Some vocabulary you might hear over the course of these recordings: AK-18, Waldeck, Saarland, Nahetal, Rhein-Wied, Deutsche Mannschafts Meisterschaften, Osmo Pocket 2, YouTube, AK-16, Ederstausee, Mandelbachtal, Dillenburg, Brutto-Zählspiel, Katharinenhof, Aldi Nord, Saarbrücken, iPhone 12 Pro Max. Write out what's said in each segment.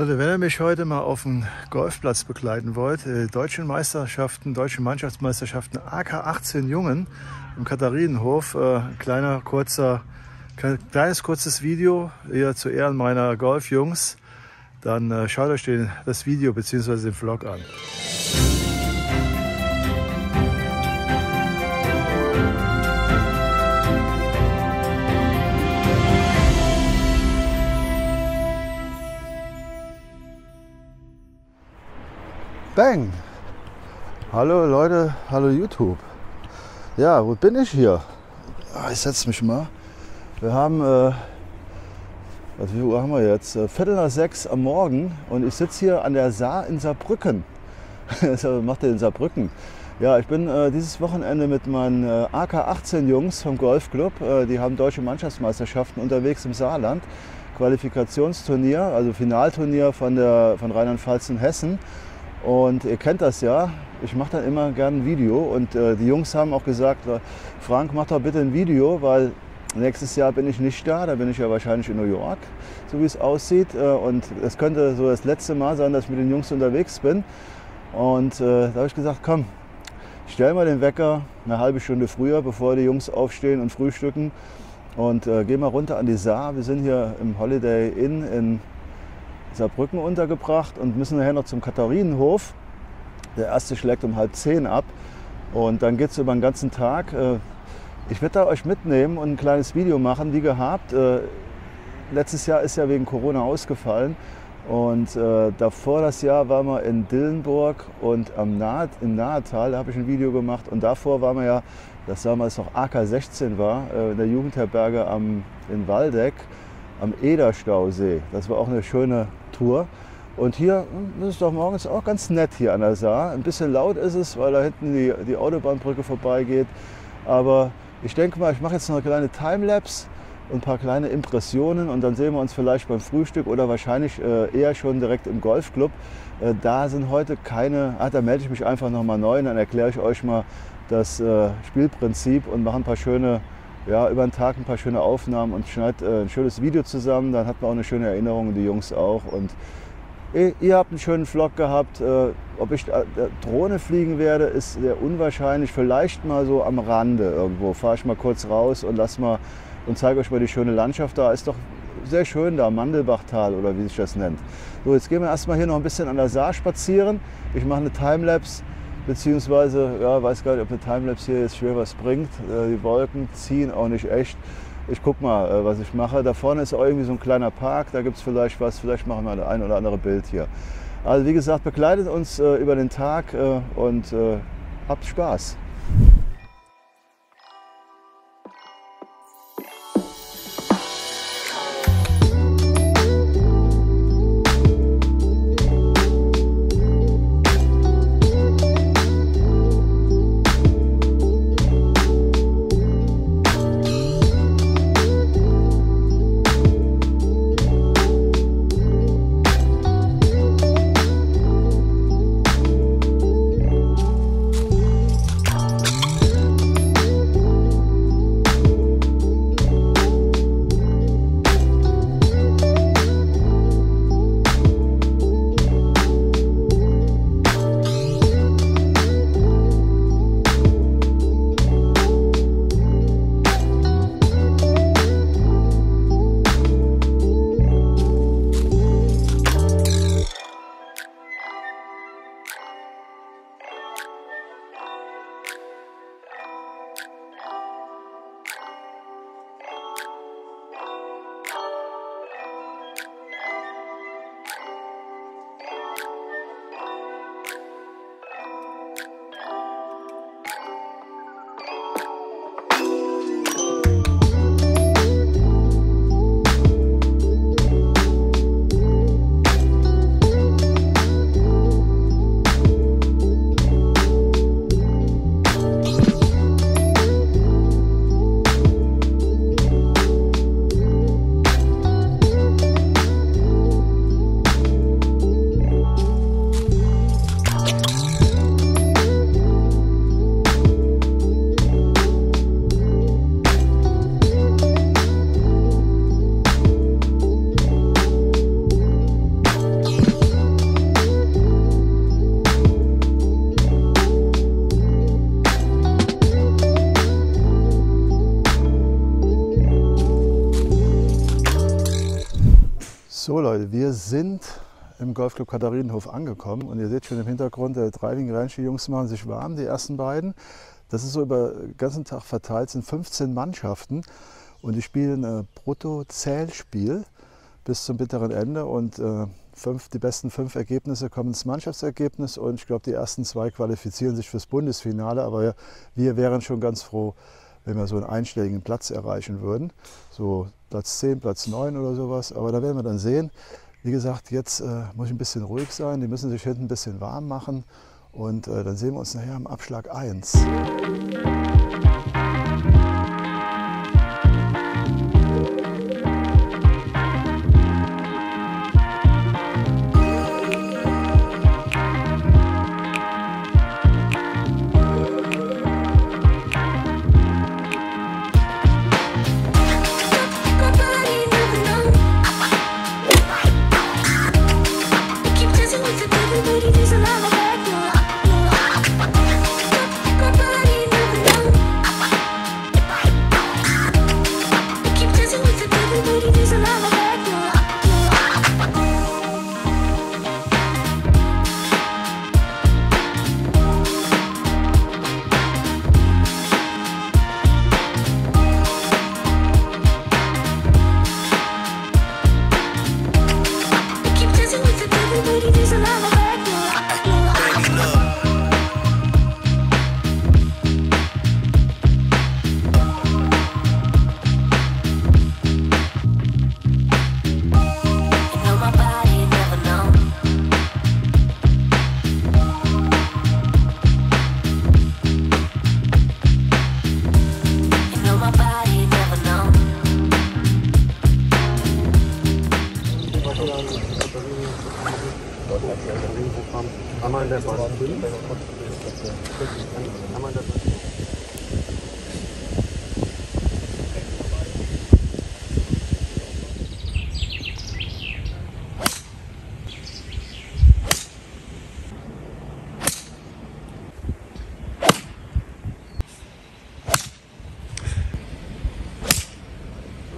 Also wenn ihr mich heute mal auf dem Golfplatz begleiten wollt, deutsche Mannschaftsmeisterschaften AK-18 Jungen im Katharinenhof, ein kleines kurzes Video hier zu Ehren meiner Golfjungs, dann schaut euch das Video bzw. den Vlog an. Bang! Hallo Leute, hallo YouTube. Ja, wo bin ich hier? Ich setze mich mal. Wir haben, wie Uhr haben wir jetzt? 5:45 am Morgen und ich sitze hier an der Saar in Saarbrücken. Das macht ihr in Saarbrücken. Ja, ich bin dieses Wochenende mit meinen AK-18 Jungs vom Golfclub. Die haben deutsche Mannschaftsmeisterschaften unterwegs im Saarland. Qualifikationsturnier, also Finalturnier von Rheinland-Pfalz und Hessen. Und ihr kennt das ja, ich mache dann immer gerne ein Video und die Jungs haben auch gesagt, Frank, mach doch bitte ein Video, weil nächstes Jahr bin ich nicht da, da bin ich ja wahrscheinlich in New York, so wie es aussieht. Und es könnte so das letzte Mal sein, dass ich mit den Jungs unterwegs bin. Und da habe ich gesagt, komm, stell mal den Wecker eine halbe Stunde früher, bevor die Jungs aufstehen und frühstücken. Und geh mal runter an die Saar, wir sind hier im Holiday Inn in Saarbrücken untergebracht und müssen nachher noch zum Katharinenhof. Der erste schlägt um 9:30 ab und dann geht es über den ganzen Tag. Ich werde da euch mitnehmen und ein kleines Video machen, wie gehabt. Letztes Jahr ist ja wegen Corona ausgefallen und davor das Jahr waren wir in Dillenburg und im Nahetal, da habe ich ein Video gemacht und davor waren wir ja, das damals noch AK-16 war, in der Jugendherberge in Waldeck. Am Ederstausee. Das war auch eine schöne Tour. Und hier, das ist doch morgens auch ganz nett hier an der Saar. Ein bisschen laut ist es, weil da hinten die Autobahnbrücke vorbeigeht. Aber ich denke mal, ich mache jetzt noch eine kleine Timelapse und ein paar kleine Impressionen. Und dann sehen wir uns vielleicht beim Frühstück oder wahrscheinlich eher schon direkt im Golfclub. Da sind heute keine... Ah, da melde ich mich einfach nochmal neu und dann erkläre ich euch mal das Spielprinzip und mache ein paar schöne... Ja, über den Tag ein paar schöne Aufnahmen und schneid ein schönes Video zusammen, dann hat man auch eine schöne Erinnerung, die Jungs auch. Und ihr habt einen schönen Vlog gehabt. Ob ich Drohne fliegen werde, ist sehr unwahrscheinlich. Vielleicht mal so am Rande irgendwo. Fahre ich mal kurz raus und lass mal und zeige euch mal die schöne Landschaft da. Ist doch sehr schön da, Mandelbachtal oder wie sich das nennt. So, jetzt gehen wir erstmal hier noch ein bisschen an der Saar spazieren. Ich mache eine Timelapse. Beziehungsweise, ja, weiß gar nicht, ob eine Timelapse hier jetzt schwer was bringt. Die Wolken ziehen auch nicht echt. Ich guck mal, was ich mache. Da vorne ist auch irgendwie so ein kleiner Park, da gibt es vielleicht was. Vielleicht machen wir ein oder andere Bild hier. Also wie gesagt, begleitet uns über den Tag und habt Spaß. So Leute, wir sind im Golfclub Katharinenhof angekommen und ihr seht schon im Hintergrund, der Driving Range, die Jungs machen sich warm, die ersten beiden. Das ist so über den ganzen Tag verteilt, sind 15 Mannschaften und die spielen Brutto-Zählspiel bis zum bitteren Ende und die besten 5 Ergebnisse kommen ins Mannschaftsergebnis und ich glaube, die ersten 2 qualifizieren sich fürs Bundesfinale, aber wir wären schon ganz froh, wenn wir so einen einstelligen Platz erreichen würden, so Platz 10, Platz 9 oder sowas, aber da werden wir dann sehen. Wie gesagt, jetzt muss ich ein bisschen ruhig sein, die müssen sich hinten ein bisschen warm machen und dann sehen wir uns nachher am Abschlag 1.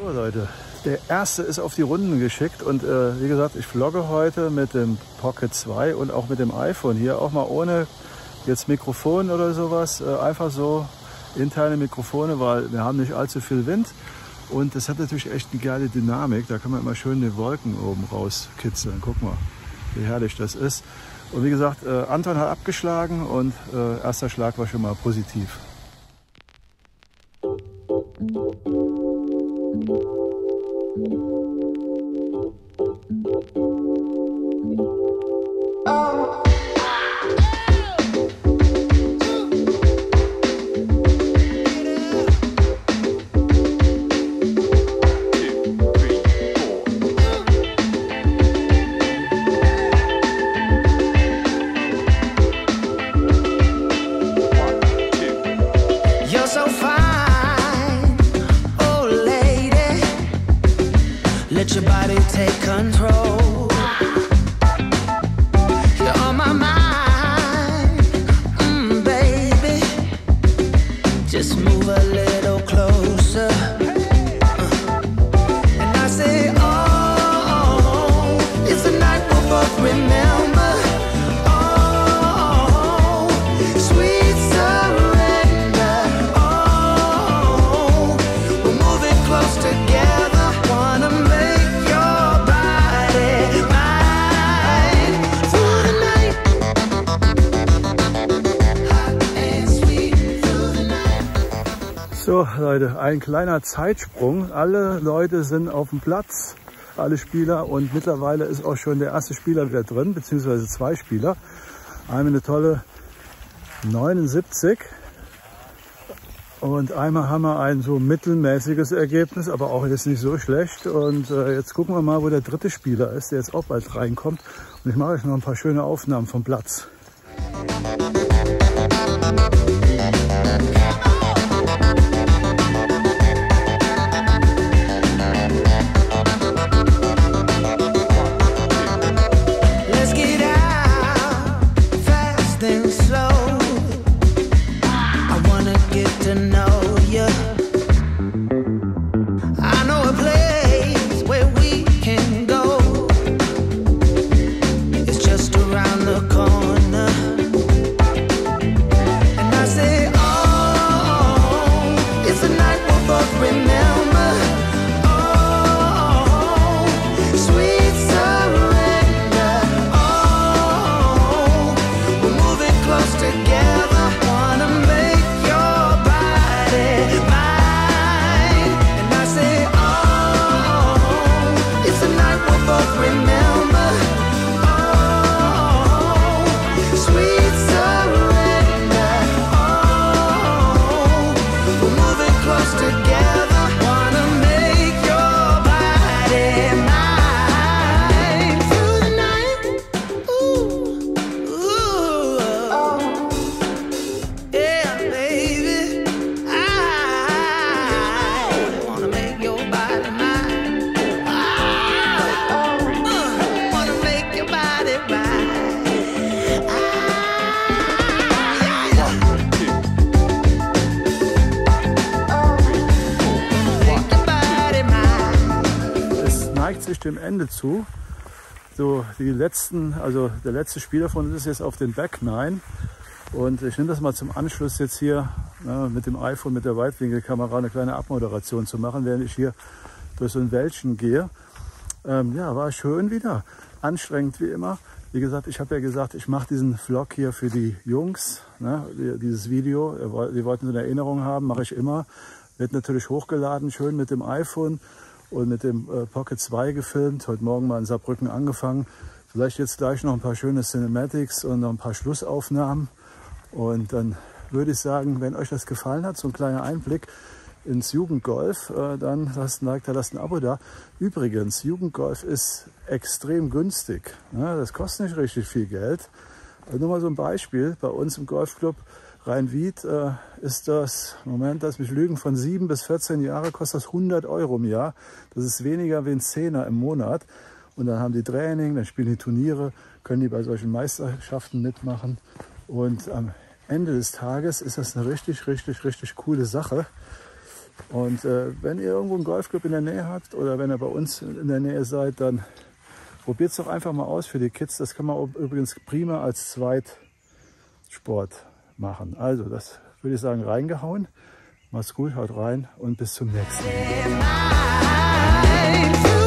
So Leute, der erste ist auf die Runden geschickt und wie gesagt, ich vlogge heute mit dem Pocket 2 und auch mit dem iPhone hier, auch mal ohne jetzt Mikrofon oder sowas, einfach so interne Mikrofone, weil wir haben nicht allzu viel Wind und das hat natürlich echt eine geile Dynamik, da kann man immer schön die Wolken oben rauskitzeln, guck mal, wie herrlich das ist. Und wie gesagt, Anton hat abgeschlagen und erster Schlag war schon mal positiv. So Leute, ein kleiner Zeitsprung. Alle Leute sind auf dem Platz, alle Spieler und mittlerweile ist auch schon der erste Spieler wieder drin, beziehungsweise 2 Spieler. Einmal eine tolle 79 und einmal haben wir ein so mittelmäßiges Ergebnis, aber auch jetzt nicht so schlecht. Und jetzt gucken wir mal, wo der dritte Spieler ist, der jetzt auch bald reinkommt. Und ich mache euch noch ein paar schöne Aufnahmen vom Platz. I know a place where we can go. sich dem Ende zu. So, die letzten, also der letzte Spieler von uns ist jetzt auf den Back 9. Und ich nehme das mal zum Anschluss jetzt hier mit dem iPhone, mit der Weitwinkelkamera eine kleine Abmoderation zu machen, während ich hier durch so ein Wäldchen gehe. Ja, war schön wieder. Anstrengend wie immer. Wie gesagt, ich habe ja gesagt, ich mache diesen Vlog hier für die Jungs, ne? Dieses Video, die wollten so eine Erinnerung haben, mache ich immer. Wird natürlich hochgeladen, schön mit dem iPhone und mit dem Pocket 2 gefilmt. Heute Morgen mal in Saarbrücken angefangen. Vielleicht jetzt gleich noch ein paar schöne Cinematics und noch ein paar Schlussaufnahmen. Und dann würde ich sagen, wenn euch das gefallen hat, so ein kleiner Einblick ins Jugendgolf, dann lasst ein Like da, lasst ein Abo da. Übrigens, Jugendgolf ist extrem günstig. Das kostet nicht richtig viel Geld. Also nur mal so ein Beispiel. Bei uns im Golfclub Rhein-Wied ist das, Moment, lass mich lügen, von 7 bis 14 Jahre kostet das 100 Euro im Jahr. Das ist weniger wie ein Zehner im Monat. Und dann haben die Training, dann spielen die Turniere, können die bei solchen Meisterschaften mitmachen. Und am Ende des Tages ist das eine richtig coole Sache. Und wenn ihr irgendwo einen Golfclub in der Nähe habt oder wenn ihr bei uns in der Nähe seid, dann probiert es doch einfach mal aus für die Kids. Das kann man übrigens prima als Zweitsport machen. Also, das würde ich sagen, reingehauen. Macht's gut, haut rein und bis zum nächsten Mal.